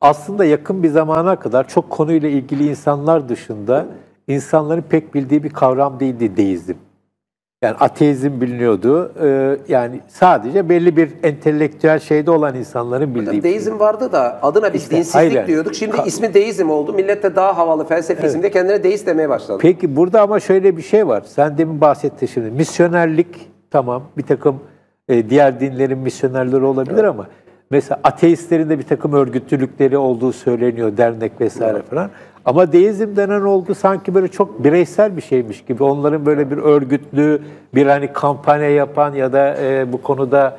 aslında yakın bir zamana kadar çok konuyla ilgili insanlar dışında insanların pek bildiği bir kavram değildi deizm. Yani ateizm biliniyordu. Yani sadece belli bir entelektüel şeyde olan insanların bildiği. Deizm vardı da adına biz işte, dinsizlik aynen diyorduk. Şimdi ismi deizm oldu. Millet de daha havalı felsefizmde evet, kendine deist demeye başladı. Peki burada ama şöyle bir şey var. Sen demin bahsettin şimdi. Misyonerlik tamam, bir takım diğer dinlerin misyonerleri olabilir evet, ama mesela ateistlerin de bir takım örgütlülükleri olduğu söyleniyor, dernek vesaire evet, falan. Ama deizm denen olgu sanki böyle çok bireysel bir şeymiş gibi. Onların böyle bir örgütlü, bir hani kampanya yapan ya da bu konuda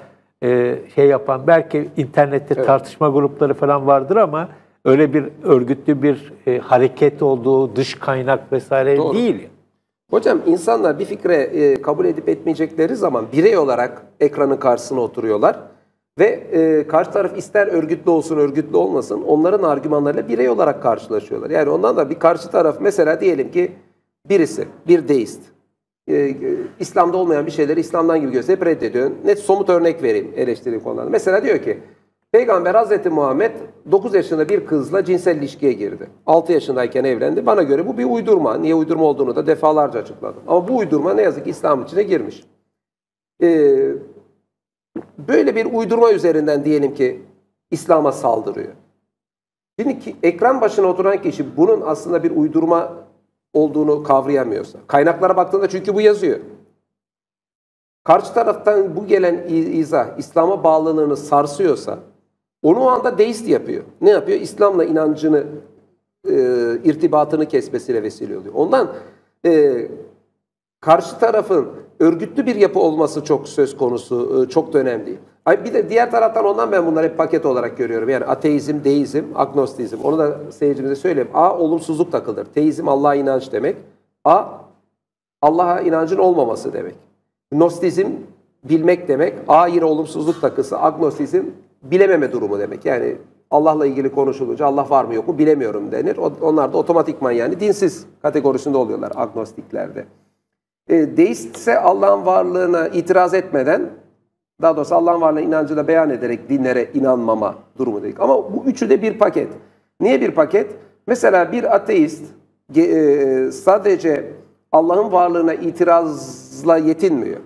şey yapan, belki internette evet, tartışma grupları falan vardır ama öyle bir örgütlü bir hareket olduğu, dış kaynak vesaire doğru değil. Hocam insanlar bir fikre kabul edip etmeyecekleri zaman birey olarak ekranın karşısına oturuyorlar. Ve karşı taraf ister örgütlü olsun, örgütlü olmasın, onların argümanlarıyla birey olarak karşılaşıyorlar. Yani ondan da bir karşı taraf, mesela diyelim ki birisi, bir deist. İslam'da olmayan bir şeyleri İslam'dan gibi gösterip reddediyor. Net somut örnek vereyim eleştiri konularında. Mesela diyor ki, Peygamber Hazreti Muhammed 9 yaşında bir kızla cinsel ilişkiye girdi. 6 yaşındayken evlendi. Bana göre bu bir uydurma. Niye uydurma olduğunu da defalarca açıkladım. Ama bu uydurma ne yazık ki İslam içine girmiş. Böyle bir uydurma üzerinden diyelim ki İslam'a saldırıyor. Şimdi ki, ekran başına oturan kişi bunun aslında bir uydurma olduğunu kavrayamıyorsa, kaynaklara baktığında çünkü bu yazıyor. Karşı taraftan bu gelen izah İslam'a bağlılığını sarsıyorsa onu o anda deist yapıyor. Ne yapıyor? İslam'la inancını, irtibatını kesmesiyle vesile oluyor. Ondan karşı tarafın örgütlü bir yapı olması çok söz konusu, çok da önemli değil. Bir de diğer taraftan ondan ben bunları hep paket olarak görüyorum. Yani ateizm, deizm, agnostizm. Onu da seyircimize söyleyeyim. A, olumsuzluk takılır. Teizm Allah'a inanç demek. A, Allah'a inancın olmaması demek. Nostizm, bilmek demek. A yine olumsuzluk takısı. Agnostizm, bilememe durumu demek. Yani Allah'la ilgili konuşulunca Allah var mı yok mu bilemiyorum denir. Onlar da otomatikman yani dinsiz kategorisinde oluyorlar agnostiklerde. Deist ise Allah'ın varlığına itiraz etmeden, daha doğrusu Allah'ın varlığına inancı da beyan ederek dinlere inanmama durumu dedik. Ama bu üçü de bir paket. Niye bir paket? Mesela bir ateist sadece Allah'ın varlığına itirazla yetinmiyor.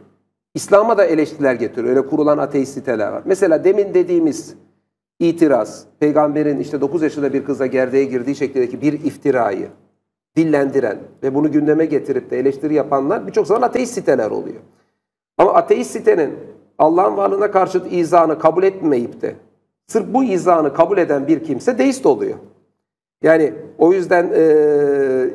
İslam'a da eleştiriler getiriyor. Öyle kurulan ateist siteler var. Mesela demin dediğimiz itiraz, peygamberin işte 9 yaşında bir kıza gerdeğe girdiği şeklindeki bir iftirayı dillendiren ve bunu gündeme getirip de eleştiri yapanlar birçok zaman ateist siteler oluyor. Ama ateist sitenin Allah'ın varlığına karşı izahını kabul etmeyip de sırf bu izahını kabul eden bir kimse deist oluyor. Yani o yüzden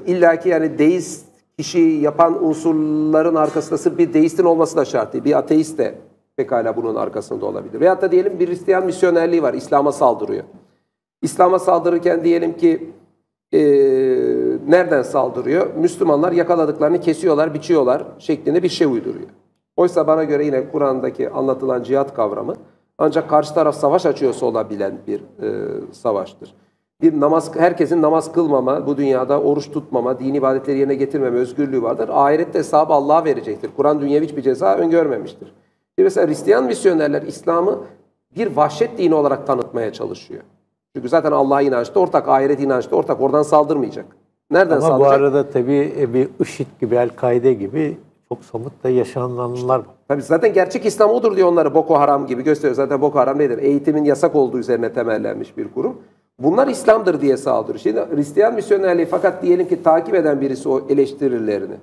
illaki yani deist kişi yapan unsurların arkasında sırf bir deistin olması da şart değil. Bir ateist de pekala bunun arkasında olabilir. Veyahut da diyelim bir Hristiyan misyonerliği var, İslam'a saldırıyor. İslam'a saldırırken diyelim ki nereden saldırıyor? Müslümanlar yakaladıklarını kesiyorlar, biçiyorlar şeklinde bir şey uyduruyor. Oysa bana göre yine Kur'an'daki anlatılan cihat kavramı ancak karşı taraf savaş açıyorsa olabilen bir savaştır. Bir namaz, herkesin namaz kılmama, bu dünyada oruç tutmama, dini ibadetleri yerine getirmeme özgürlüğü vardır. Ahirette hesabı Allah'a verecektir. Kur'an dünyevi hiçbir ceza öngörmemiştir. Mesela Hristiyan misyonerler İslam'ı bir vahşet dini olarak tanıtmaya çalışıyor. Çünkü zaten Allah'a inançta ortak, ahiret inançta ortak. Oradan saldırmayacak. Nereden ama saldıracak? Ama bu arada tabii bir IŞİD gibi, El-Kaide gibi çok somut da yaşananlar var. Tabii zaten gerçek İslam odur diyor onları. Boko Haram gibi gösteriyor. Zaten Boko Haram nedir? Eğitimin yasak olduğu üzerine temellenmiş bir kurum. Bunlar İslam'dır diye saldırıyor. Şimdi Hristiyan misyonerliği fakat diyelim ki takip eden birisi o eleştirilerini.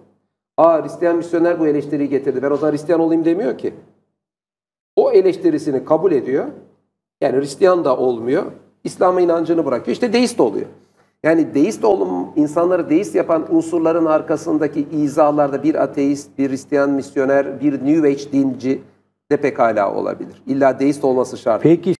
Aa, Hristiyan misyoner bu eleştiriyi getirdi. Ben o zaman Hristiyan olayım demiyor ki. O eleştirisini kabul ediyor. Yani Hristiyan da olmuyor. İslam'a inancını bırakıyor. İşte deist oluyor. Yani deist insanları deist yapan unsurların arkasındaki izahlarda bir ateist, bir Hristiyan misyoner, bir New Age dinci de pekala olabilir. İlla deist olması şart. Peki